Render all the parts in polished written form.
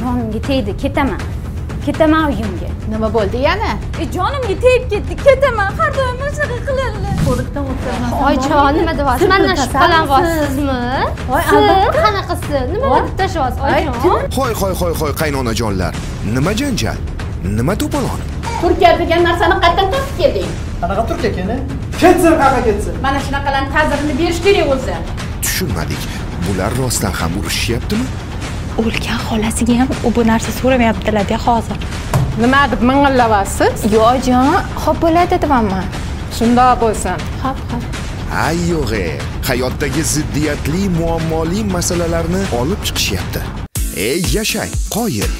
Jonimga tegdi, ketaman. Ketaman uyimga. Nima bo'ldi yana? Jonimga tegib ketdi, ketaman. Har doim o'shaqa qilaveradi. Qo'liqdan o'tiraman. Oycha, nima deyapsiz? Mendan shubhalanasizmi? Voy, albatta qanaqasi? Nima deb tashlayapsiz, oycha? Qo'y, qaynonajonlar. Nima janjal? Nima to'polon? Turkiya degan narsani qayerdan topib kelding? Qanaqa Turkiya ekan-a? Ketsin, qaqa ketsin. Mana shunaqalarning ta'zirini berish kerak o'zi. Tushunmadik. Bular rostdan ham urushyaptimi? O'lgan xolasiga ham u bu narsa so'ramayaptilar-da hozir. Nima deb ming'illayapsiz? Yo'qjon, xo'p bo'ladi demanman. Shundoq bo'lsin. Xo'p. Ay yo'g'e, hayotdagi ziddiyatli, muammoli masalalarni olib chiqishyapti. Ey yashay, qoyil.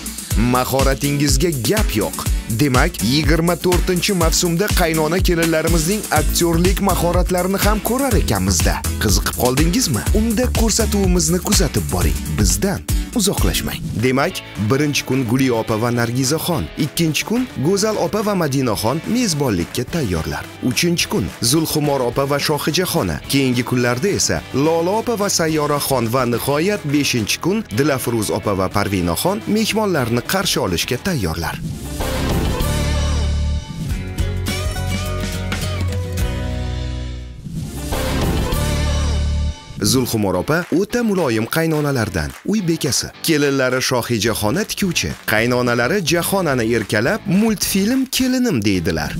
Mahoratingizga gap yo'q. Demak, 24-mavsumda qaynona kelinlarimizning aktyorlik mahoratlarini ham ko'rar ekanmizda. Qiziqib qoldingizmi? Unda ko'rsatuvimizni kuzatib boring. Bizdan uzoqlashmang. Demak, 1-kun Guliyo opa va Nargizaxon, 2-kun Go'zal opa va Madinaxon mezbonlikka tayyorlar. 3-kun Zulxumor opa va Shohijaxona, keyingi kunlarda esa Lola opa va Sayyoraxon va nihoyat 5-kun Dilafruz opa va Parvinaxon mehmonlarni qarshi olishga tayyorlar. Zulxumor opa o'ta muloyim qaynonalardan, uy bekasi. Kelinlari Shohijaxona tikuvchi, qaynonalari Jahonani erkalab, multfilm Kelinim deydilar.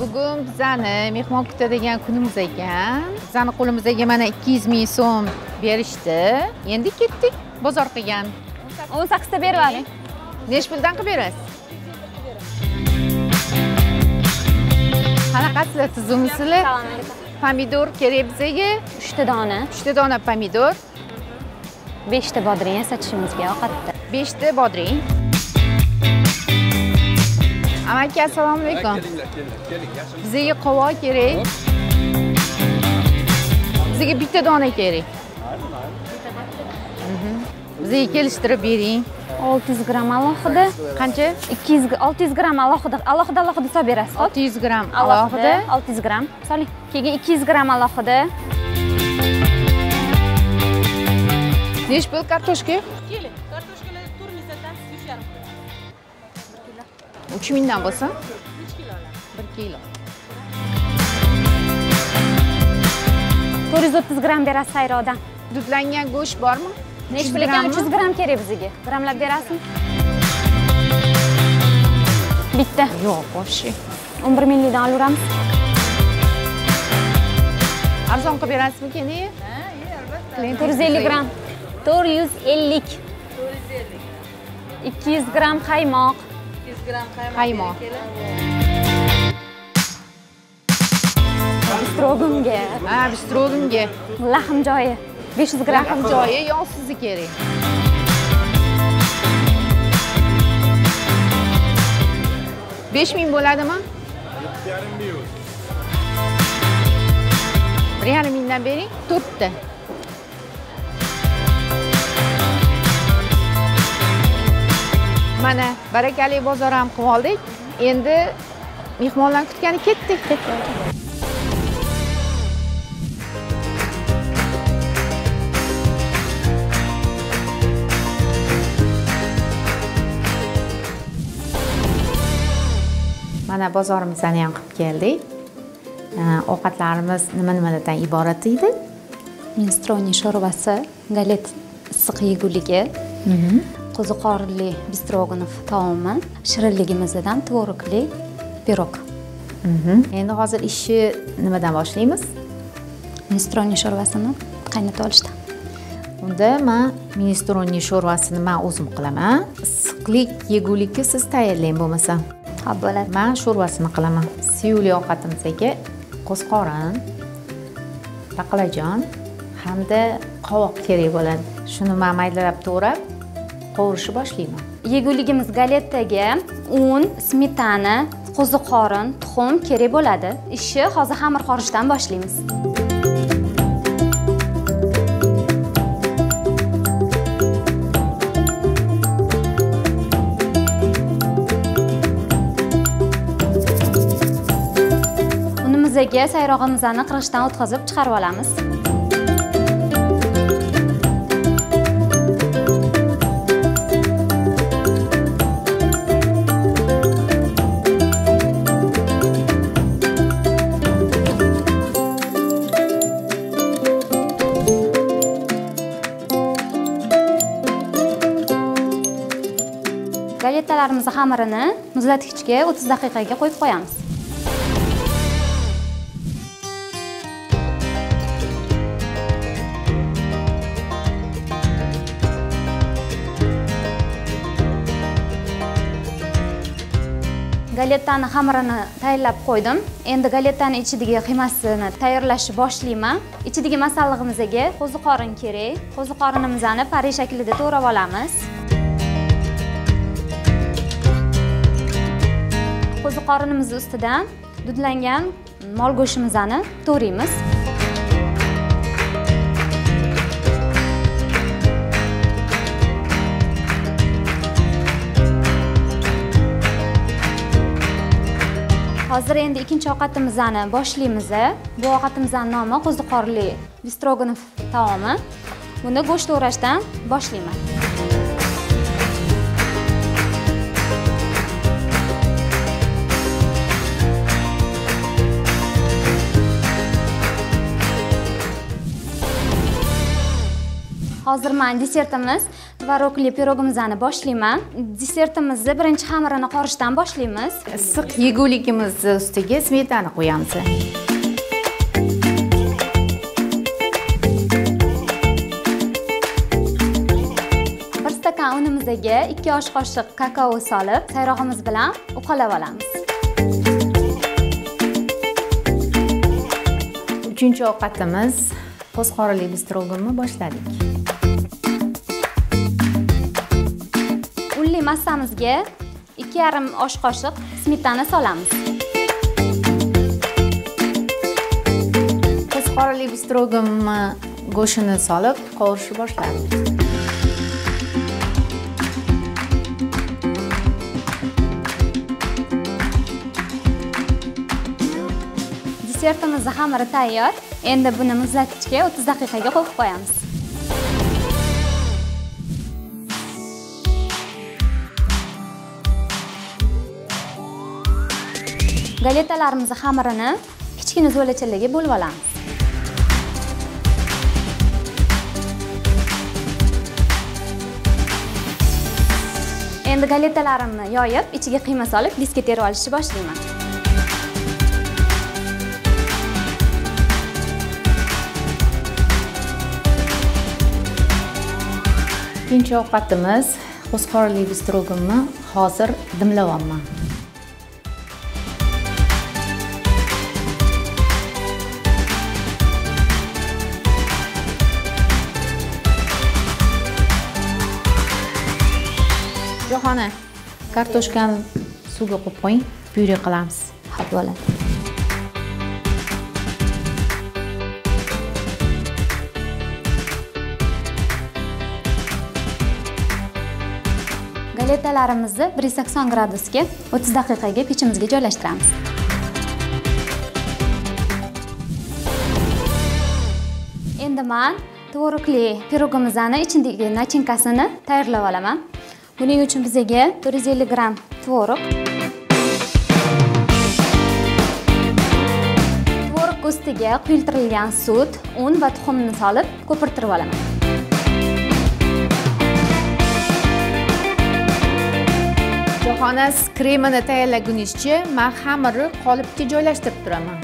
Bugun bizani mehmon kuta degan kunimiz ekan. Bizani qo'limizga mana 200 ming so'm berishdi. Endi ketdik, bozor qilgan. 18 ta beramiz. Nech puldan qilib berasiz? Qanaqasiz, tuzumsizlar? Pomidor kerak bizga 3 dona. 3 dona pomidor. 5 ta bodring sotishimizga oqatdi. 5 ta bodring. Amaki, assalomu alaykum. Bizga qovoq kerak. Bizga bitta dona kerak. Bizga kelishtirib bering. 600 gram alohida. Qancha? 600 gram alohida. Alohida hisob berasiz. 600 gram alohida, 600 gram. Soling. Keyin 200 gram alohida. Nech pul kartoshka? 1 kilo. Kartoshkalar turmizdan 3,5 kilo. 3 mingdan bo'lsa? 3 kilo olamiz. 1 kilo. 430 gram berasiz sayrodan. Dudlangan go'sht bormi? Nech pul ekan 300 gram kerak bizga? Gramlab berasizmi? Bitta. Yo'q, boshi. 11 mingdan olaveramiz. Arzon qilib berasizmi kendi? Ha, albatta. 450 gram. 450. 200 gram qaymoq. 200 gram qaymoq. Bistrogimga. Ha, bistrogimga. Lahm joyi. 500 gram joyi yog'siz kerak. $5000 bo'ladimi? 7,5 ming. 3,5 mingdan bering, 4 ta. Mana barakali bozor ham qilib oldik. Endi mehmonlarni kutgani ketdik. Mana bozorimizdan ham qilib keldik. Ovqatlarimiz nima-nimalardan iborat edi? Minestrone sho'rvasi, galet issiq yeguligi, qo'ziqorinli bistrogonov taomi, shirinligimizdan tvorogli pirog. Endi hozir ishni nimadan boshlaymiz? Minestrone sho'rvasini qaynata olishdan. Unda men minestrone sho'rvasini men o'zim qilaman. Issiqlik yegulikni siz tayyorlang bo'lmasa. Xo'p bo'ladi. Men sho'rvasini qilaman. Siyuli ovqatimizga qo'ziqorin, baqlajon hamda qovoq kerak bo'ladi. Shuni men maydalab to'g'rab, qovurishni boshlayman. yeguligimiz galettaga un, smetana, qo'ziqorin, tuxum kerak bo'ladi. Ishni hozir xamir qorishdan boshlaymiz. Unimizga sayrog'imizni qirg'ichdan o'tkazib chiqarib olamiz. Galettalarimizni xamirini muzlatkichga 30 daqiqaga qo'yib qo'yamiz. Galettani xamirini tayyorlab qo'ydim. Endi galettani ichidagi qiymasini tayyorlashni boshlayman. Ichidagi masallig'imizga qo'ziqorin kerak. Qo'ziqorinimizni pare shaklida to'rab olamiz. Qo'ziqorinimiz ustidan dudlangan mol go'shimizni to'raymiz. Hozir endi ikkinchi ovqatimizni boshlaymiz. Bu ovqatimizning nomi qo'ziqorinli bistroganov taomi. Buni go'sht to'rashdan boshlayman. Hozir men desertimiz tvorogli pirogimizni boshlayman. Desertimizni birinchi xamirini qorishdan boshlaymiz. Issiq yeguligimiz ustiga smetana qo'yamiz. Bir stakan unimizga 2 osh qoshiq kakao solib, sayrog'imiz bilan uqalab olamiz. 3-ovqatimiz qo'ziqorinli bistroganni boshladik. Massamizga 2,5 osh qoshiq smetana solamiz. Qo'ziqorinli bistrogan go'shtini solib, qovurishni boshlaymiz. Desertimiz xamiri tayyor. Endi buni muzlatkichga 30 daqiqaga qo'yib qo'yamiz. Galettalarimizni xamirini kichkina zo'lachalarga bo'lib olamiz. Endi galettalarimni yoyib, ichiga qiyma solib, diskka terib olishni boshlayman. Ikkinchi ovqatimiz qo'ziqorinli bistroganni hozir dimlayapman. Xona kartoshkani suvga qo'yib qo'ying, pyure qilamiz. Xo'p bo'ladi. Galettalarimizni 180 gradusga 30 daqiqaga pechimizga joylashtiramiz. Endi men tvorogli pirogimizni ichidagi nachinkasini tayyorlab olaman. Buning uchun bizga 450 gram tvorog. Tvorog ustiga quyiltirilgan sut, un va tuxumni solib, ko'pirtirib olaman. Jo'xonas kremini tayyorlagunizcha men xamirni qolipga joylashtirib turaman.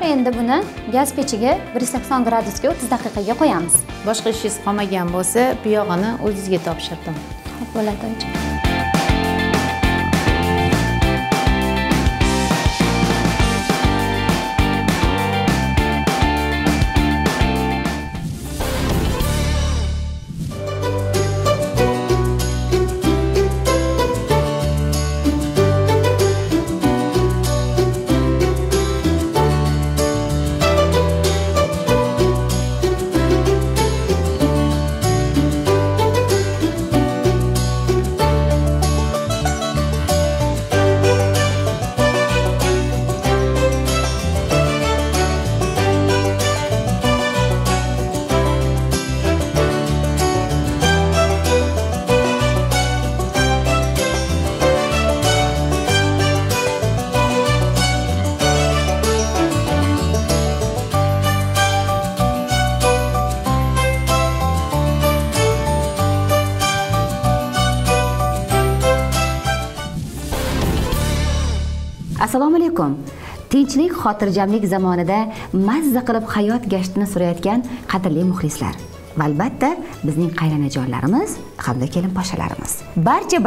tayyor. Endi buni gaz pechiga 180 gradusga 30 daqiqaga qo'yamiz. Boshqa ishingiz qolmagan bo'lsa, piyog'ani o'zingizga topshirdim. Xo'p bo'ladi. Assalomu alaykum. Tinchlik, xotirjamlik zamonida mazza qilib hayot gashtini surayotgan qadrli muxlislar. Va albatta bizning qaynonajonlarimiz hamda kelinposhalarimiz.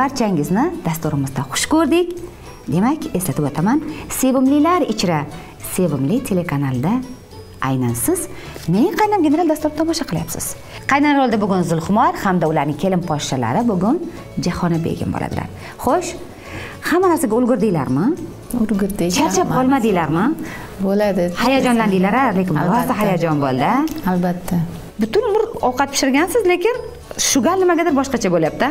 Barchangizni dasturimizda xush ko'rdik. Demak, eslatib o'taman, sevimlilar ichra sevimli telekanalda aynan siz Mening qaynonam general dasturida tomosha qilyapsiz. Qaynon rolda bugun Zulxumor hamda ularning kelinposhalari bugun Jahona begim bo'ladilar. Xo'sh, hamma narsaga ulgurdinglarmi? Urg'itdi. Charchab qolmadinglarmi? Bo'ladi. Hayajonlandinglar, lekin rosa hayajon bo'ldi. Albatta. Butun umr ovqat pishirgansiz, lekin shu gal nimagadir boshqacha bo'lyapti.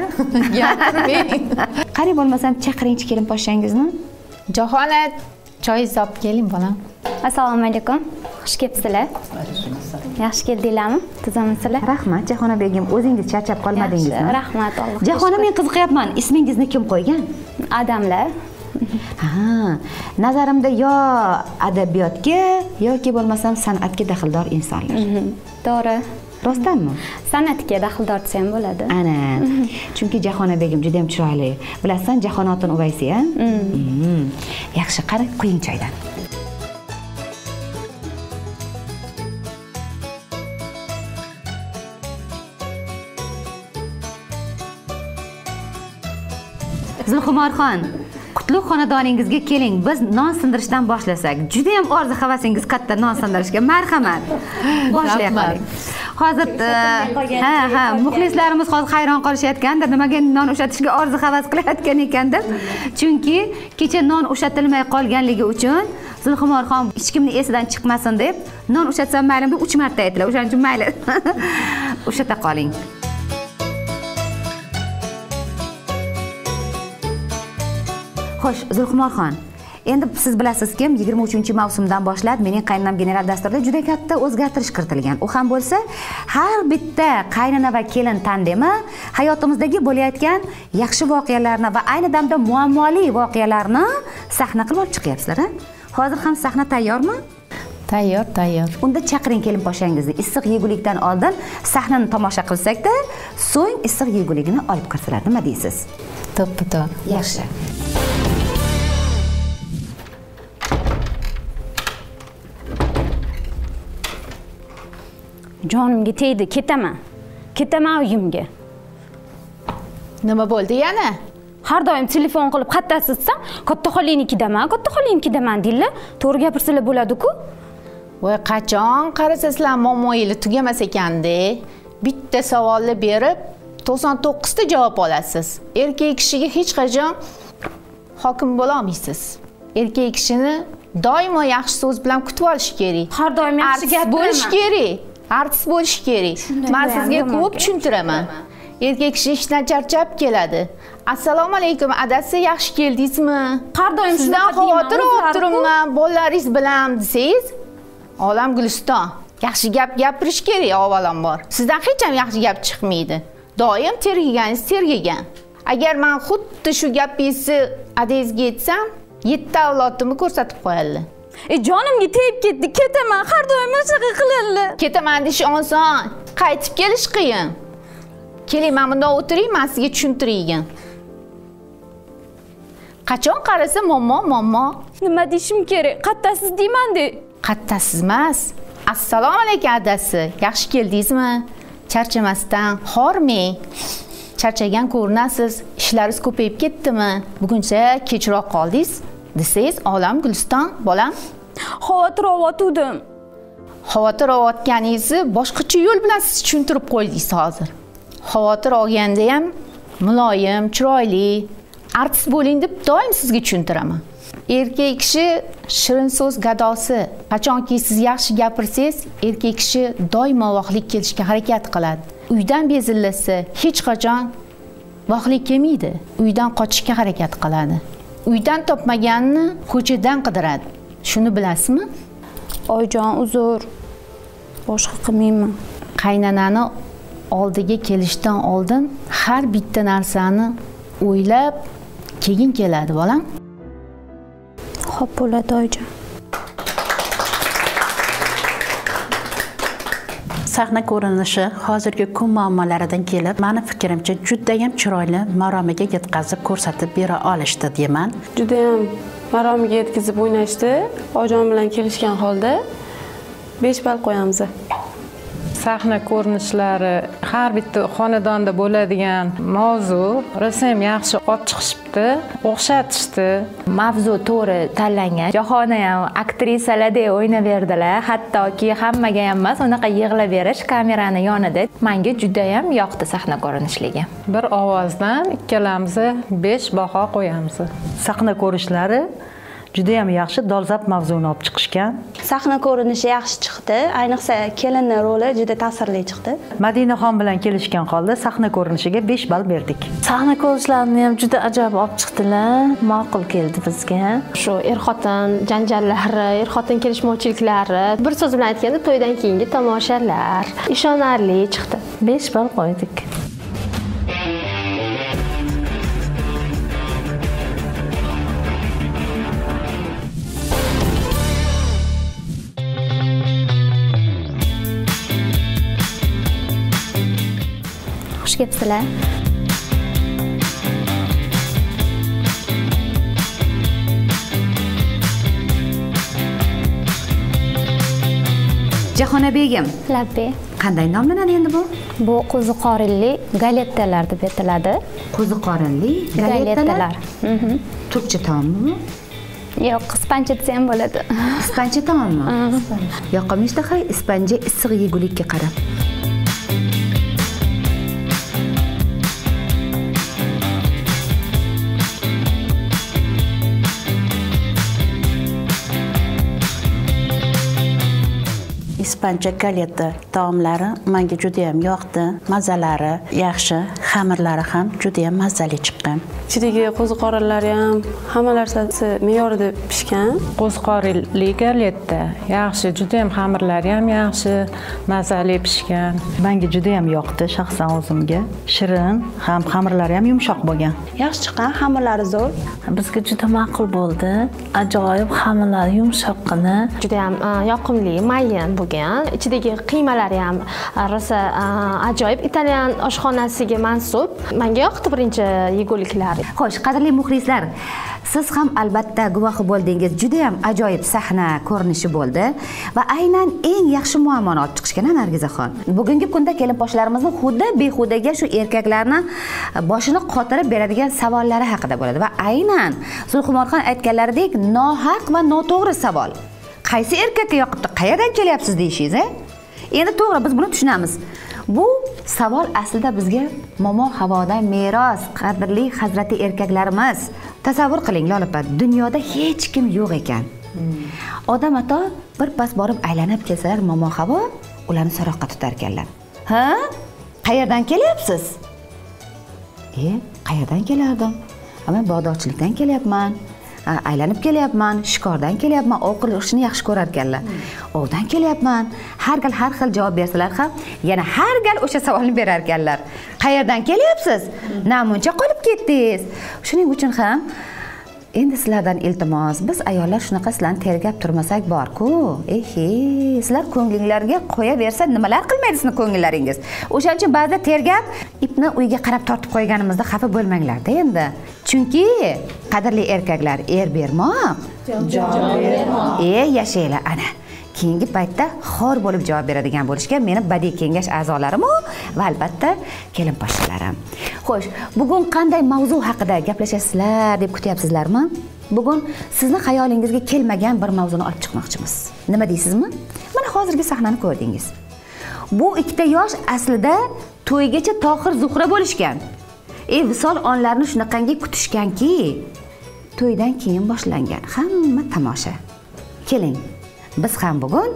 Gapirmang. Qani bo'lmasam chaqirinchi kelin poshangizni. Jahona, choyingizni olib keling, bolam. Assalomu alaykum. Xush kelibsizlar. Yaxshi keldinglarmi? Tuzammisizlar? Rahmat, Jahona begim, o'zingiz charchab qolmadingizmi? Rahmat, Alloh. Jahona, men qiziqyapman. Ismingizni kim qo'ygan? Adamlar. Ha, nazarimda yo adabiyotga yoki bo'lmasam san'atga daxldor insonlar. To'g'ri. Rostdanmi? San'atga daxldor desa ham bo'ladi. Ana. Chunki Jahona begim juda ham chiroyli. Bilasan, Jahonaton o'vaysi-a? Yaxshi, qarang, quying choydan. Zulxumorxon, qutlug' xonadoningizga keling, biz non sindirishdan boshlasak. Juda ham orzu havasingiz katta non sindirishga. Marhamat. Boshlaymiz. Hozir muxlislarimiz hozir hayron qolishayotganda, nimaga non o'shatishga orzu havas qilayotgan ekan deb. Chunki kecha non o'shatilmay qolganligi uchun Zulxumorxon hech kimni esidan chiqmasin deb, non o'shatsam mayli deb 3 marta aytdilar. O'shaning uchun mayli. O'shata qoling. Xo'sh, Zulxumorxon, endi siz bilasiz kim 23-mavsumdan boshlab Mening qaynonam general dasturida juda katta o'zgartirish kiritilgan. U ham bo'lsa, har bitta qaynona va kelin tandemi hayotimizdagi bo'layotgan yaxshi voqealarni va ayni damda muammoli voqealarni sahna qilib olib chiqyapsizlar. Hozir ham sahna tayyormi? Tayyor, tayyor. Unda chaqiring kelinposhangizni. Issiq yegulikdan oldin sahnani tomosha qilsak-da, so'ng issiq yeguligini olib kirsalar, nima deysiz? To'ppa-to'p. Yaxshi. Jonimga tegdi, ketaman. Ketaman uyimga. Nima bo'ldi yana? Har doim telefon qilib qattatsizsam, katta xolingnikidaman, katta xolingnikidaman deylar. To'g'ri gapirsalar bo'ladi-ku. Voy, qachon qarasizlar, momoyili tugamas ekan-da. Bitta savolni berib, 99 ta javob olasiz. Erkak kishiga hech qachon hokim bo'la olmaysiz. Erkak kishini doimo yaxshi so'z bilan kutib olish kerak. Har doim yaxshi gap bo'lish kerak. Artist bo'lish kerak. Men sizga ko'p tushuntiraman. Erkak kishi ishdan charchab keladi. Assalomu alaykum, adasi, yaxshi keldingizmi? Har doim sizdan xavotir olib turibman, bolalaringiz bilan desiz. Olam Guliston. Yaxshi gap gapirish kerak avvalambor. Sizdan hech ham yaxshi gap chiqmaydi. Doim terganingiz tergagan. Agar men xuddi shu gapingizni adangizga aytsam, 7 avlodimni ko'rsatib qo'yadilar. Jonimga tegib ketdi, ketaman, har doim o'shaqa qiladilar. Ketaman deish oson, qaytib kelish qiyin. Keling, men bunda o'tiring, men sizga tushuntiraygan. Qachon qarasa, mommo, mommo. Nima deishim kerak? Qattasiz deyman-da. Qattasiz emas. Assalomu alaykum adasi. Yaxshi keldingizmi? Charchamasdan xorming. Charchagan ko'rinasiz. Ishlaringiz ko'payib ketdimi? Buguncha kechroq qoldingiz. Desangiz, olam Guliston, bolam. Xavotir olotdim. Xavotir olayotganingizni boshqacha yo'l bilan siz tushuntirib qo'ydingiz hozir. Xavotir olganda ham muloyim, chiroyli, artist bo'ling deb doim sizga tushuntiraman. Erkak kishi shirin so'z gadosi. Qachonki siz yaxshi gapirsangiz, erkak kishi doimo voqlik kelishga harakat qiladi. Uydan bezillasa, hech qachon voqlik kelmaydi. Uydan qochishga harakat qiladi. Uydan topmaganini ko'chadan qidiradi. Shuni bilasizmi? Oyjon, uzr. Boshqa qilmayman. Qaynonani oldiga kelishdan oldin har bitta narsani o'ylab keyin keladi, bolam. Xo'p bo'ladi, oyjon. Sahna ko'rinishi hozirgi kun muammolaridan kelib, meni fikrimcha juda ham chiroyli maromiga yetkazib ko'rsatib bera olishdi deyman. Juda ham maromiga yetkazib o'ynashdi. Oyjon bilan kelishgan holda 5 ball qo'yamiz. Sahna ko'rinishlari har bitta xonadonda bo'ladigan mavzu rasm yaxshi olib chiqishibdi, o'xshatishdi. Mavzu to'g'ri tanlangan. Jahona ham aktrisalarda o'ynaverdilar, hattoki hammaga ham emas, unaqa yig'laverish kamerani yonida. Menga juda ham yoqdi sahna ko'rinishligi. Bir ovozdan ikkalamiz 5 baho qo'yamiz. Sahna ko'rishlari juda ham yaxshi dolzarb mavzuni olib chiqishgan. Sahna ko'rinishi yaxshi chiqdi. Ayniqsa kelinning roli juda ta'sirli chiqdi. Madinaxon bilan kelishgan holda sahna ko'rinishiga 5 ball berdik. Sahna ko'rinishlarini ham juda ajoyib olib chiqdilar. Ma'qul keldi bizga. Shu er-xotin janjallari, er-xotin kelishmovchiliklari, bir so'z bilan aytganda to'ydan keyingi tomoshalar ishonarli chiqdi. 5 ball qo'ydik. Xush kelibsizlar. Jahona begim. Labbe. Qanday nom bilan endi bu? Bu qo'ziqorinli galettalar deb aytiladi. Qo'ziqorinli galettalar. Turkcha taommi? Yo'q, ispancha desa ham bo'ladi. Ispancha taommi? Yoqimlishda hay, ispanja issiq yegulikka qarab. Ispancha galeta taomlari menga juda ham yoqdi. Mazalari yaxshi, xamirlari ham juda ham mazali chiqqan. Ichidagi qo'ziqorinlari ham hamma narsasi me'yorida pishgan. Qo'ziqorinli galeta yaxshi, juda ham xamirlari ham yaxshi, mazali pishgan. Menga juda ham yoqdi shaxsan o'zimga. Shirin, ham xamirlari ham yumshoq bo'lgan. Yaxshi chiqqan, xamirlari zo'r. Bizga juda ma'qul bo'ldi. Ajoyib xamirlari yumshoqqina, juda ham yoqimli, mayin bo'lgan. Ichidagi qiymalari ham rosa ajoyib italyan oshxonasiga mansub. Menga yoqdi birinchi yeguliklar. Xo'sh, qadrli muxlislar, siz ham albatta guvohi bo'ldingiz. Juda ham ajoyib sahna ko'rinishi bo'ldi va aynan eng yaxshi muammoni olib chiqishgan Nargizaxon. Bugungi kunda kelinposhlarimizni xuddi behudaga shu erkaklarni boshini qotirib beradigan savollari haqida bo'ladi va aynan Zulhumorxon aytganlaridek nohaq va noto'g'ri savol. Qaysi erkakka yoqibdi, qayerdan kelyapsiz deyshingiz, endi to'g'ri biz buni tushunamiz. Bu savol aslida bizga momo havodan meros, qadrli hazrati erkaklarimiz. Tasavvur qiling, Lolipa, dunyoda hech kim yo'q ekan. Odam ato bir pas borib aylanib kelsalar, momo havo ularni so'roqqa tutar ekanlar. Ha? Qayerdan kelyapsiz? Qayerdan kelardim? Men bog'dorchilikdan kelyapman. Aylanib kelyapman, shikordan kelyapman, o'qilishni yaxshi ko'rar ekanlar. Ovdan kelyapman. Har gal har xil javob bersalar ham, yana har gal o'sha savolni berar ekanlar. Qayerdan kelyapsiz? Namuncha qolib ketdingiz? Shuning uchun ham endi sizlardan iltimos, biz ayollar shunaqa sizlarni tergab turmasak bor-ku. Sizlar ko'ngilingizlarga qo'ya bersa nimalar qilmaydisizmi ko'ngillaringiz? O'shaning uchun ba'zida tergab ipni uyga qarab tortib qo'yganimizda xafa bo'lmanglar-da endi. Chunki qadrli erkaklar, er bermoq, jon bermoq. Yashaylar ana. keyingi paytda xor bo'lib javob beradigan bo'lishga meni badiiy kengash a'zolarim va albatta kelin poshalarim. Xo'sh, bugun qanday mavzu haqida gaplashasizlar deb kutyapsizlarmi? Bugun sizni xayolingizga kelmagan bir mavzuni olib chiqmoqchimiz. Nima deysizmi? Mana hozirgi sahnani ko'rdingiz. Bu ikkita yosh aslida to'ygacha Tohir Zuhra bo'lishgan. Visol onlarini shunaqangi kutishganki, to'ydan keyin boshlangan hamma tomosha. Keling, biz ham bugun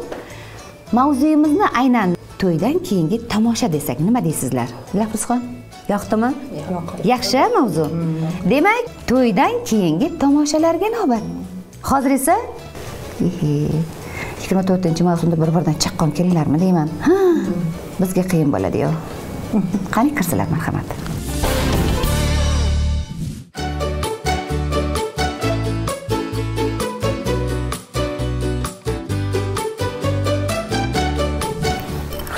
mavzuyimizni aynan to'ydan keyingi tomosha desak, nima deysizlar? Dilafruzxon, yoqdimi? Yaxshi mavzu. Demak, to'ydan keyingi tomoshalarga navbat. Hozir esa 24-mavsumda bir-biridan chaqqon kelinglarmi deyman. Ha, bizga qiyin bo'ladi-yu. Qani kirsalar, marhamat.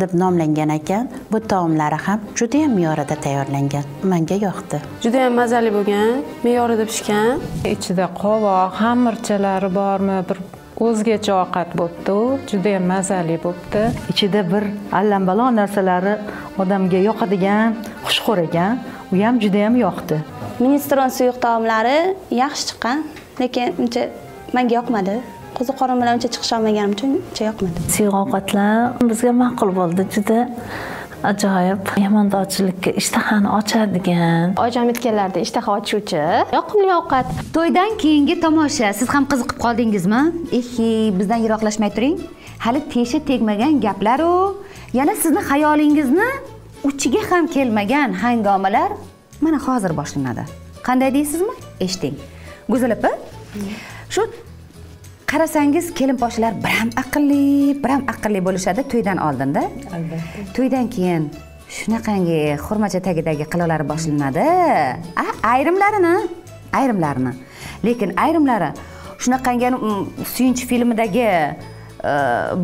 deb nomlangan ekan. Bu taomlari ham juda ham me'yorida tayyorlangan. Menga yoqdi. Juda ham mazali bo'lgan, me'yorida pishgan. Ichida qovoq, xamirchalari bormi? Bir o'zgacha ovqat bo'pti. Juda ham mazali bo'pti. Ichida bir allambalo narsalari odamga yoqadigan, xushxo'r ekan. U ham juda ham yoqdi. Minestron suyuq taomlari yaxshi chiqqan, lekin uncha menga yoqmadi. Qo'ziqorim bilan uncha chiqisha olmaganim uchun uncha yoqmadi. Suyuq ovqatlar bizga ma'qul bo'ldi, juda ajoyib. Yamandorchilikka ishtahani ochadigan, ojamidkanlarda ishtaha ochuvchi yoqimli ovqat. To'ydan keyingi tomosha. Siz ham qiziqib qoldingizmi? Bizdan yiroqlashmay turing. Hali tesha tegmagan gaplar u, yana sizni xayolingizni uchiga ham kelmagan hangomalar mana hozir boshlanadi. Qanday deysizmi? Eshiting. Go'zalipa. Shu qarasangiz kelinposhlar biram aqlli bo'lishadi to'ydan oldinda. Albatta. To'ydan keyin shunaqangi xurmacha tagidagi qilovlari boshlanadi. Ayrimlarini. Lekin ayrimlari shunaqangi suyunch filmidagi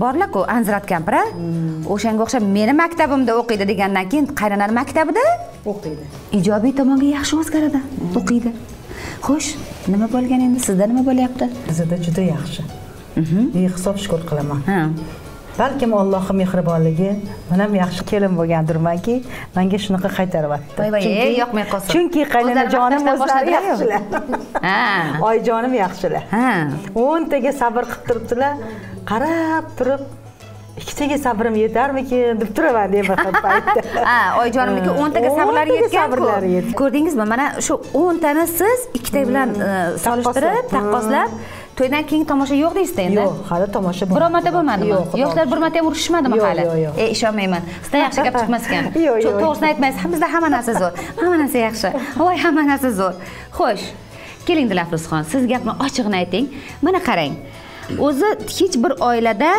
borlar-ku, Anzirat kampira. O'shanga o'xshab meni maktabimda o'qiydi degandan keyin qaynonar maktabida o'qiydi. Ijobiy tomonga yaxshi o'zgaradi, o'qiydi. Xo'sh, nima bo'lgan endi? Sizda nima bo'lyapti? Bizda juda yaxshi. Behisob shukr qilaman. Balkim Allohning mehribonligi, men ham yaxshi kelin bo'lgandirmanki, menga shunaqa qaytaryapti. Voy-voy, yoqmay qolsin. Chunki qaynonajonim o'zlari yaxshilar. Oyjonim yaxshilar. 10 taga sabr qilib turibdilar. Qarab turib, 2 taga sabrim yetarmikin deb turaman deyman har paytda. Oyjonimniki 10 taga sabrlari yetgan-ku. Ko'rdingizmi? Mana shu 10 tani siz 2 ta bilan solishtirib, taqqoslab, to'ydan keyin tomosha yo'q deysiz endi? Yo'q, hali tomosha bo'lmadi. Birorta bo'lmadimi? Yoshlar bir marta ham urishmadimi hali? Ishonmayman. Sizdan yaxshi gap chiqmas ekan. Chunki to'g'risini aytmaysiz, bizda hamma narsa zo'r. Hamma narsa yaxshi. Voy, hamma narsa zo'r. Xo'sh, keling Dilafruzxon, siz gapni ochiqni ayting. Mana qarang. O'zi hech bir oilada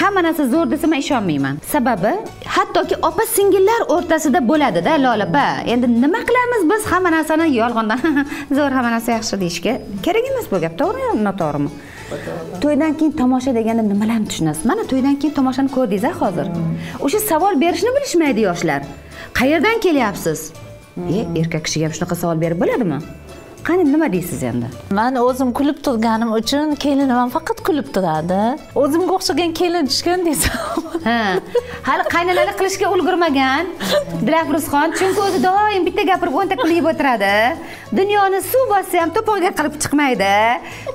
hamma narsa zo'r desam ishonmayman. Sababi, hattoki opa-singillar o'rtasida bo'ladi-da, Lolapa. Endi nima qilamiz biz hamma narsani yolg'ondan zo'r, hamma narsa yaxshi deyishga kerak emas bu gap, to'g'rimi, noto'g'rimi? To'ydan keyin tomosha deganda nimalarni tushunasiz? Mana to'ydan keyin tomoshani ko'rdingiz-a hozir. O'sha savol berishni bilishmaydi yoshlar. Qayerdan kelyapsiz? Erkak kishiga ham shunaqa savol berib bo'ladimi? Qani nima deysiz endi? Men o'zim kulib turganim uchun kelinim faqat kulib turadi. O'zimga o'xshagan kelin tushgan desam. Hali qaynonalik qilishga ulgurmagan Dilafruzxon, chunki o'zi doim bitta gapirib 10 ta kulib o'tiradi. Dunyoni suv bossa ham to'polga qilib chiqmaydi.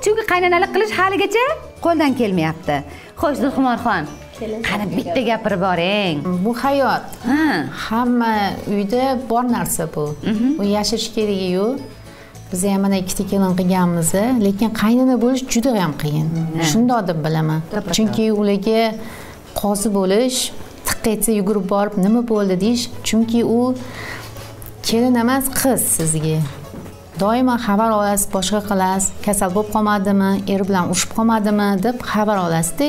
Chunki qaynonalik qilish haligacha qo'ldan kelmayapti. Xo'sh, Dilxumorxon, qani bitta gapirib boring. Bu hayot. Hamma uyda bor narsa bu. U yashash keragi yo'q. Biz ham mana 2 ta kelin qilganmiz, lekin qaynona bo'lish juda ham qiyin. Shundoq deb bilaman. Chunki ularga qozi bo'lish, tiqqaytsa yugurib borib, nima bo'ldi deish, chunki u kelin emas, qiz sizga. Doimo xabar olasiz, boshqa qilasiz, kasal bo'lib qolmadimi, er bilan urushib qolmadimi deb xabar olasiz-da.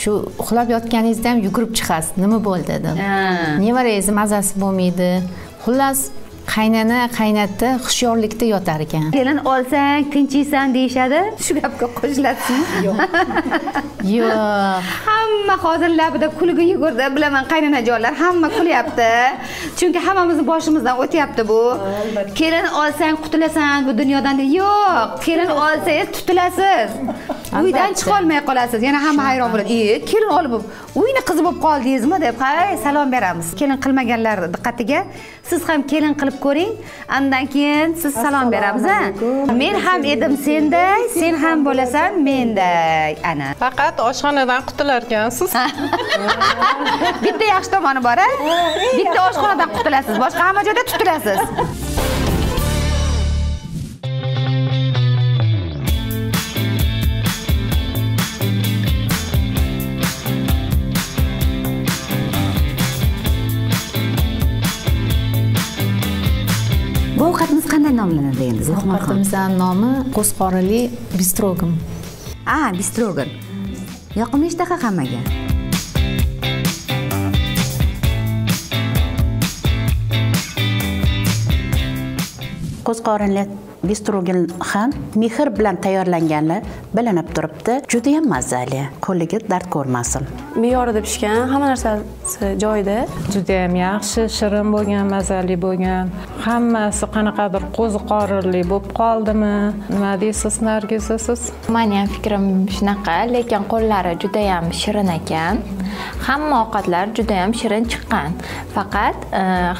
Shu uxlab yotganingizda ham yugurib chiqasiz, nima bo'ldi deb. Nevarangiz mazasi bo'lmaydi. Xullas qaynana qaynata xushyorlikda yotar ekan. Kelin olsang, tinchiysan deyshadi. Shu gapga qo'shilasizmi? Yo'q. Yo'q. Hamma hozir labida kulgi yugurdi. Bilaman qaynanajonlar hamma kulyapti. Chunki hammamizning boshimizdan o'tyapti bu. Kelin olsang, qutulasan bu dunyodan. Yo'q, kelin olsangiz tutilasiz. Uydan chiqa olmay qolasiz. Yana hamma hayron bo'ladi. Kelin olib uyni qizi bo'lib qoldingizmi deb qay salom beramiz. Kelin qilmaganlar diqqatiga siz ham kelin qilib ko'ring, undan keyin siz salom beramiz. Men ham edim senday, sen ham bo'lasan menday. Ana. Faqat oshxonadan qutularkansiz. Bitta yaxshi tomoni bor-a? Bitta oshxonadan qutulasiz, boshqa hamma joyda tutilasiz. Ovqatimiz qanday nomlanadi endi? Ovqatimizning nomi qo'sqorili bistrogim. Bistrogim. Yoqimli ishtaha hammaga. Qo'sqorili bistrogim ham mehr bilan tayyorlangani bilinib turibdi. Juda ham mazali. Qo'liga dard ko'rmasin. Me'yorida pishgan, hamma narsasi joyida. Juda ham yaxshi, shirin bo'lgan, mazali bo'lgan. Hammasi qanaqadir qo'ziqorinli bo'lib qoldimi? Nima deysiz, Nargiz siz? Mening fikrim shunaqa, lekin qo'llari juda ham shirin ekan. Hamma ovqatlar juda ham shirin chiqqan. Faqat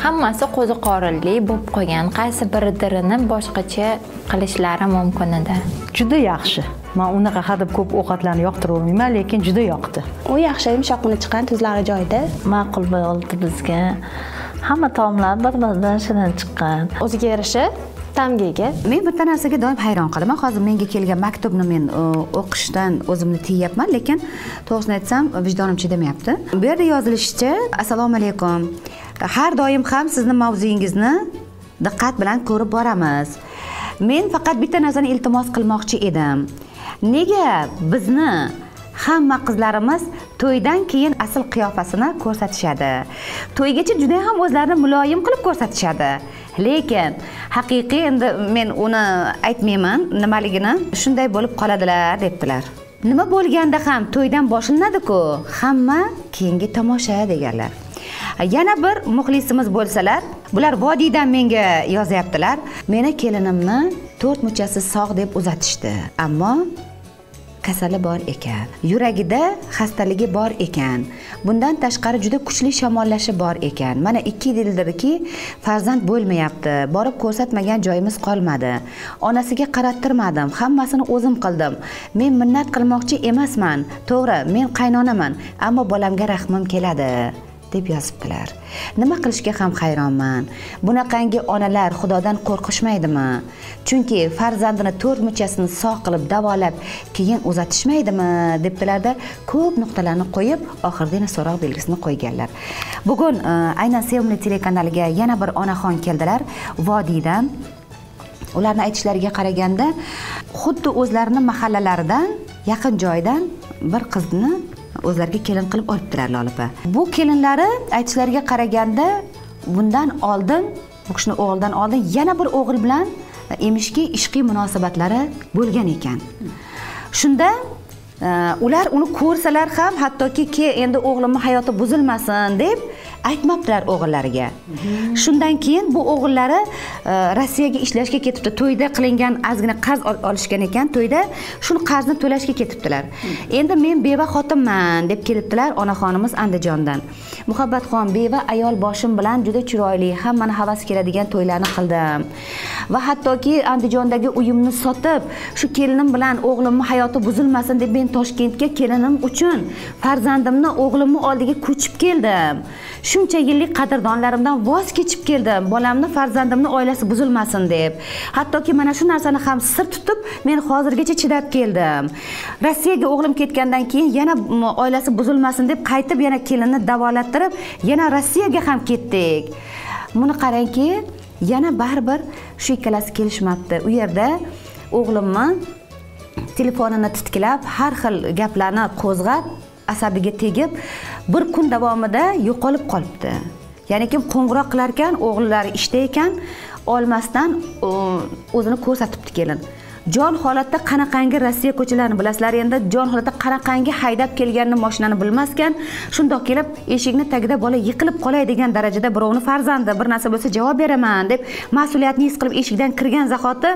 hammasi qo'ziqorinli bo'lib qolgan. Qaysi biridirini boshqacha qilishlari mumkin edi. Juda yaxshi. Men unaqa hadib ko'p ovqatlarni yoqtirolmayman, lekin juda yoqdi. U yaxshi, yumshoqqina chiqqan, tuzlari joyida. Ma'qul bo'ldi bizga. Hamma taomlar bir-biridan shirin chiqqan. O'ziga yarasha tamgiga. Men bitta narsaga doim hayron qolaman. Hozir menga kelgan maktubni men o'qishdan o'zimni tiyapman, lekin to'g'risini aytsam, vijdonim chidamayapti. Bu yerda yozilishicha, assalomu alaykum. Har doim ham sizning mavzuingizni diqqat bilan ko'rib boramiz. Men faqat bitta narsani iltimos qilmoqchi edim. Nega bizni hamma qizlarimiz to'ydan keyin asl qiyofasini ko'rsatishadi. To'ygacha juda ham o'zlarini muloyim qilib ko'rsatishadi. Lekin haqiqiy endi men uni aytmayman, nimaligini shunday bo'lib qoladilar debdilar. Nima bo'lganda ham to'ydan boshlanadi-ku, hamma keyingi tomosha deganlar. Yana bir muxlisimiz bo'lsalar, bular vodiydan menga yozyaptilar. Meni kelinimni 4 muchasi sog' deb uzatishdi, ammo kasali bor ekan. Yuragida xastaligi bor ekan. Bundan tashqari juda kuchli shamollashi bor ekan. Mana 2 yildirki farzand bo'lmayapti. Borib ko'rsatmagan joyimiz qolmadi. Onasiga qarattirmadim. Hammasini o'zim qildim. Men minnat qilmoqchi emasman. To'g'ri, men qaynonaman, ammo bolamga rahmim keladi, deb yozibdilar. Nima qilishga ham hayronman. Bunaqangi onalar Xudodan qo'rqishmaydimi? Chunki farzandini 4 muchasini sog' qilib davolab, keyin uzatishmaydimi debdilarda ko'p nuqtalarni qo'yib, oxirida yana so'roq belgisini qo'yganlar. Bugun aynan Sevimli telekanaliga yana bir onaxon keldilar vodiydan. Ularning aytishlariga qaraganda, xuddi o'zlarining mahallalaridan, yaqin joydan bir qizni o'zlariga kelin qilib olibdilar Lolipa. Bu kelinlari aytishlariga qaraganda bundan oldin, bu kishining o'g'lidan oldin yana bir o'g'il bilan emishki ishqiy munosabatlari bo'lgan ekan. Shunda ular uni ko'rsalar ham, hattoki endi o'g'limning hayoti buzilmasin deb aytmabdilar o'g'illariga. Shundan keyin bu o'g'illari Rossiyaga ishlashga ketibdi. To'yda qilingan ozgina qarz olishgan ekan, to'yda shuni qarzni to'lashga ketibdilar. Endi men beva xotinman deb kelibdilar onaxonimiz Andijondan. Muhabbatxon beva ayol boshim bilan juda chiroyli, hammani havas keladigan to'ylarni qildim. Va hattoki Andijondagi uyimni sotib, shu kelinim bilan o'g'limning hayoti buzilmasin deb men Toshkentga kelinim uchun farzandimni o'g'limning oldiga ko'chib keldim. Shuncha yillik qadrdonlarimdan voz kechib keldim, bolamni, farzandimni oilasi buzilmasin deb. Hattoki mana shu narsani ham sir tutib, men hozirgacha chidab keldim. Rossiyaga o'g'lim ketgandan keyin yana oilasi buzilmasin deb qaytib yana kelinni davolattirib, yana Rossiyaga ham ketdik. Buni qarangki, yana baribir shu ikkalasi kelishmabdi. U yerda o'g'limni telefonini titkilab, har xil gaplarni qo'zg'ab, asabiga tegib, bir kun davomida yo'qolib qolibdi. Ya'ni kim qo'ng'iroq qilar ekan, o'g'illari ishda ekan, olmasdan o'zini ko'rsatibdi kelin. Jon holatda qanaqangi Rossiya ko'chalarini bilasizlar endi, jon holatda qanaqangi haydab kelganini mashinani bilmaskan, shundoq kelib eshikni tagida bola yiqilib qolay degan darajada birovni farzandi, bir narsa bo'lsa javob beraman deb mas'uliyatni his qilib eshikdan kirgan zahoti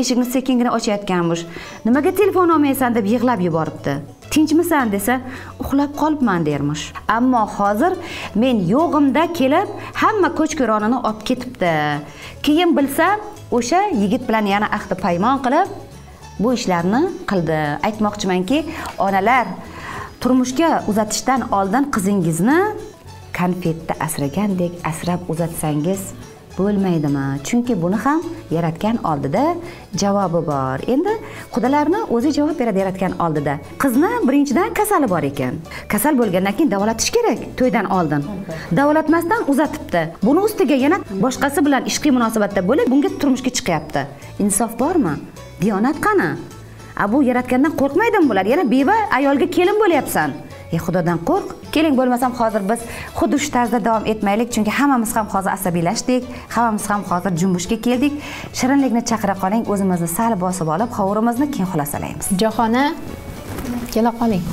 eshikni sekingina ochayotganmish. Nimaga telefon olmaysan deb yig'lab yuboribdi. Tinchmisan desa, uxlab qolibman dermish. Ammo hozir men yo'g'imda kelib hamma ko'chko'ronini olib ketibdi. Keyin bilsa o'sha yigit bilan yana ahdi paymon qilib bu ishlarni qildi. Aytmoqchimanki, onalar turmushga uzatishdan oldin qizingizni konfetda asragandek asrab uzatsangiz bo'lmaydimi? Chunki buni ham yaratgan oldida javobi bor. Endi xudolarni o'zi javob beradi yaratgan oldida. Qizni birinchidan kasali bor ekan. Kasal bo'lgandan keyin davolatish kerak to'ydan oldin. Davolatmasdan uzatibdi. Buni ustiga yana boshqasi bilan ishqiy munosabatda bo'lib, bunga turmushga chiqyapti. Insof bormi? Diyonat qani? A bu yaratgandan qo'rqmaydimi bular? Yana beva ayolga kelin bo'lyapsan. Xudodan qo'rq. Keling bo'lmasam hozir biz xuddi shu tarzda davom etmaylik, chunki hammamiz ham hozir asabiylashdik, hammamiz ham hozir jumbushga keldik. Shirinlikni chaqira qoling, o'zimizni sal bosib olib, qovurimizni keyin xulasalaymiz. Jahona, kela qoling.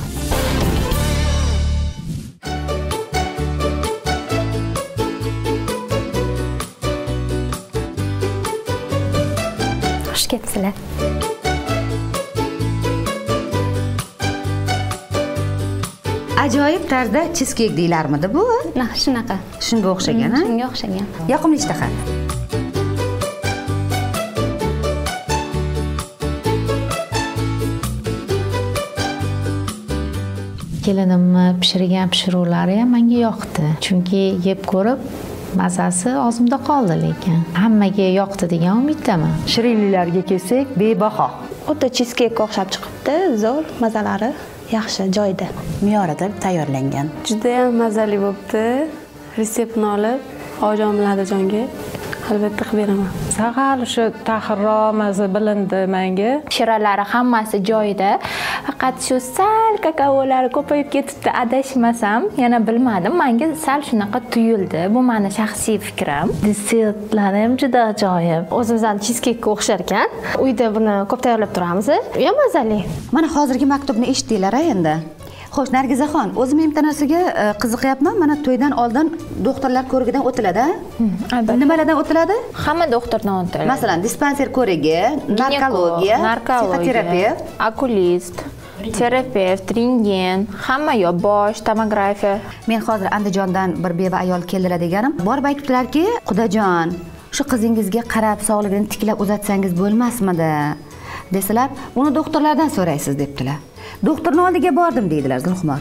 Xush kelibsizlar. Ajoyib tarzda cheesecake deylarmidi bu? Na, shunaqa. Shunga o'xshagan, ha? Shunga o'xshagan. Yoqimli ishtaha. Kelinimni pishirgan pishiruvlari ham menga yoqdi. Chunki yeb ko'rib mazasi og'zimda qoldi lekin. Hammaga yoqdi degan umiddaman. Shirinliklarga kelsak, bebaho. O'ta cheesecake o'xshab chiqibdi, zo'r mazalari. Yaxshi joyda me'yorida tayyorlangan. Juda ham mazali bo'pti. Retseptni olib, hojam Ladajonga albatta qilib beraman. Sahal o'sha tahirroq maza bilindi menga. Shiralari hammasi joyida. Faqat shu sal kakaolari ko'payib ketibdi, adashmasam, yana bilmadim. Menga sal shunaqa tuyuldi. Bu meni shaxsiy fikrim. Desertlar ham juda ajoyib. O'zimizdan cheesecake o'xshar ekan. Uyda buni ko'p tayyorlab turamiz. Juda mazali. Mana hozirgi maktubni eshitdinglar endi. Xo'sh, Nargizaxon, o'zim ham tanasiga qiziqyapman. Mana to'ydan oldin doktorlar ko'rigidan o'tiladi. Albatta. Nimalardan o'tiladi? Hamma doktordan o'tiladi. Masalan, dispanser ko'rigi, narkologiya, psixoterapevt, okulist, terapevt, rentgen, hamma yo bosh, tomografiya. Men hozir Andijondan bir beva ayol keldilar deganim. Borib aytibdilarki, "Xudojon, shu qizingizga qarab sog'ligini tiklab uzatsangiz bo'lmasmidi?" desalar, "Uni doktorlardan so'raysiz" debdilar. Doktorni oldiga bordim deydilar, Zulxumor.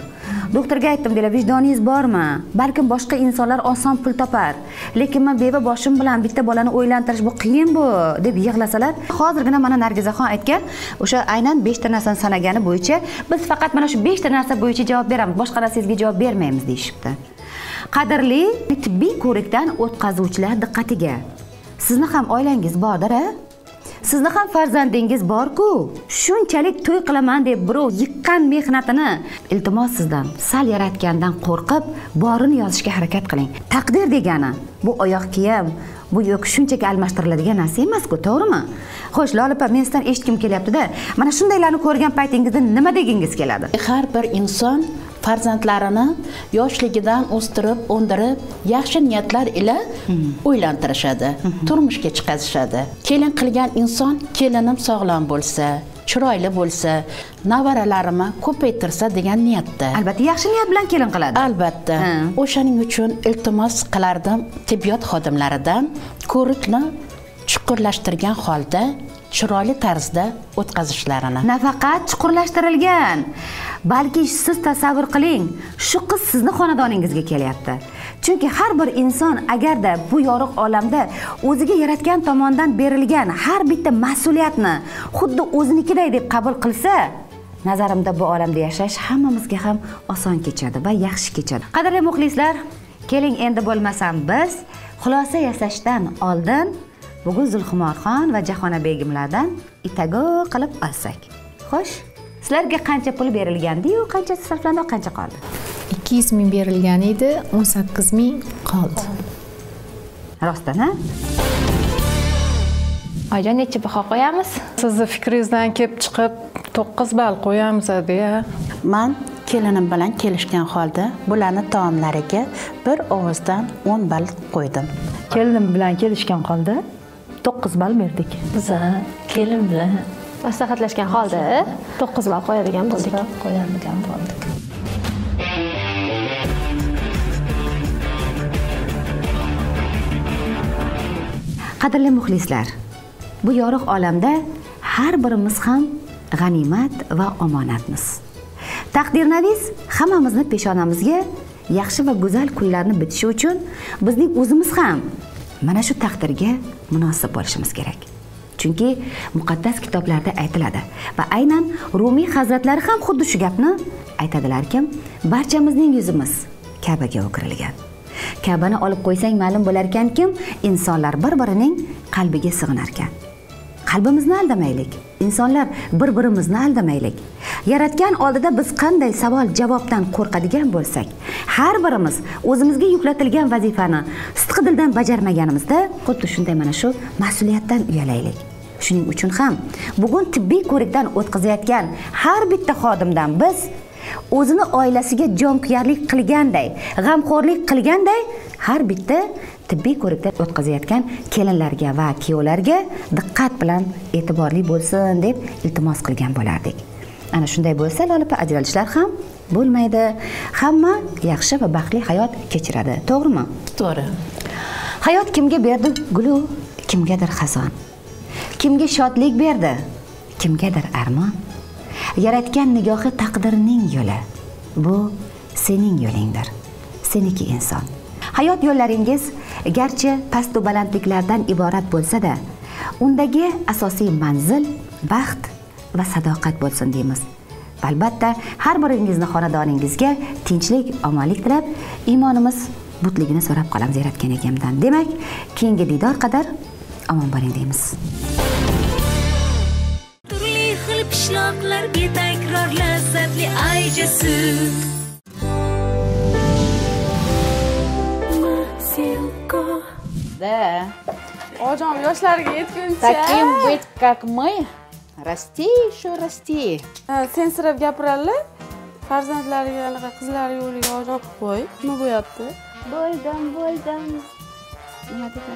Doktorga aytdim deydilar, "Vijdoningiz bormi? Balkim boshqa insonlar oson pul topar, lekin men beva boshim bilan bitta bolani o'ylantirish bu qiyin bu" deb yig'lasalar. Hozirgina mana Nargizaxon aytgan, o'sha aynan 5 ta narsani sanagani bo'yicha biz faqat mana shu 5 ta narsa bo'yicha javob beramiz, boshqa narsangizga javob bermaymiz deyshibdi. Qadrli tibbiy ko'rikdan o'tkazuvchilar diqqatiga. Sizni ham oilangiz bor-da? Sizni ham farzandingiz bor-ku. Shunchalik to'y qilaman deb birov yiqqan mehnatini, iltimos sizdan sal yaratgandan qo'rqib, borini yozishga harakat qiling. Taqdir degani bu oyoq kiyim, bu yo'q shunchaki almashtiriladigan narsa emas-ku, to'g'rimi? Xo'sh, Lolipa, men sizdan eshitkim kelyapti-da. Mana shundaylarni ko'rgan paytingizda nima degingiz keladi? Har bir inson farzandlarini yoshligidan o'stirib, o'ndirib, yaxshi niyatlar ila o'ylantirishadi, turmushga chiqazishadi. Kelin qilgan inson kelinim sog'lom bo'lsa, chiroyli bo'lsa, navaralarimni ko'paytirsa degan niyatda. Albatta, yaxshi niyat bilan kelin qiladi. Albatta. O'shaning uchun iltimos qilardim tibbiyot xodimlaridan ko'rikni chuqurlashtirgan holda chiroyli tarzda o'tkazishlarini. Nafaqat chuqurlashtirilgan, balki siz tasavvur qiling, shu qiz sizning xonadoningizga kelyapti. Chunki har bir inson agarda bu yorug' olamda o'ziga yaratgan tomonidan berilgan har bitta mas'uliyatni xuddi o'zinikiday deb qabul qilsa, nazarimda bu olamda yashash hammamizga ham oson kechadi va yaxshi kechadi. Qadrli muxlislar, keling endi bo'lmasam biz xulosa yasashdan oldin bugun Zulxumorxon va Jahona begimlardan itago qilib olsak. Xo'sh, sizlarga qancha pul berilgandi-yu, qancha sarflandi, qancha qoldi? 200 000 berilgan edi, 18 000 qoldi. Rostdan ha? Oyjon necha baho qo'yamiz? Sizni fikringizdan kelib chiqib 9 ball qo'yamiz dedi. Men kelinim bilan kelishgan holda bularni taomlariga bir ovozdan 10 ball qo'ydim. Kelinim bilan kelishgan holda 9 ball berdik. Biz kelin bilan maslahatlashgan holda 9 ball qo'yadigan bo'ldik. Qadrli muxlislar, bu yorug' olamda har birimiz ham g'animat va omonatmiz. Taqdirnaviz hammamizni peshonamizga yaxshi va go'zal kunlarni bitishi uchun bizning o'zimiz ham mana shu taqdirga munosib bo'lishimiz kerak. Chunki muqaddas kitoblarda aytiladi va aynan Rumiy hazratlari ham xuddi shu gapni aytadilar-kim, barchamizning yuzimiz Ka'baga o'girilgan. Kabani olib qo'ysang ma'lum bo'lar ekan-kim, insonlar bir-birining qalbiga sig'inar ekan. Qalbimizni aldamaylik, insonlar bir-birimizni aldamaylik. Yaratgan oldida biz qanday savol-javobdan qo'rqadigan bo'lsak, har birimiz o'zimizga yuklatilgan vazifani sidqidildan bajarmaganimizda xuddi shunday mana shu mas'uliyatdan uyalaylik. Shuning uchun ham bugun tibbiy ko'rikdan o'tkazayotgan har bitta xodimdan biz o'zini oilasiga jonkuyarlik qilganday, g'amxo'rlik qilganday, har bitta tibbiy ko'rikdan o'tkazayotgan kelinlarga va kuyovlarga diqqat bilan e'tiborli bo'lsin deb iltimos qilgan bo'lardik. Ana shunday bo'lsa, lolapa ajralishlar ham bo'lmaydi. Hamma yaxshi va baxtli hayot kechiradi, to'g'rimi? To'g'ri. Hayot kimga berdi gulu, kimgadir xazon. Kimga shodlik berdi, kimgadir armon. Yaratgan nigohi taqdirning yo'li. Bu sening yo'lingdir. Seniki inson. Hayot yo'llaringiz garchi past va balandliklardan iborat bo'lsa-da, undagi asosiy manzil baxt va sadoqat bo'lsin deymiz. Albatta, har biringizni xonadoningizga tinchlik, omonlik tilab, iymonimiz butligini so'rab qolamiz yaratgan egamdan. Demak, keyingi diydor qadar omon bo'ling deymiz. Pishloqlar betakror lazzatli ayjasi. Да. Ojon, yoshlarga yetguncha. Takim быть как мы. Расти еще расти. Sensirab gapiradilar. Farzandlariga, qizlari yo'liga ojon qo'y. Nima bo'yapti? Bo'ldim. Nima dedi?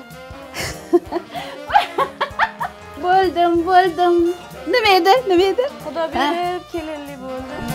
Bo'ldim. Nima edi? Xudo berib kelinlik bo'ldi.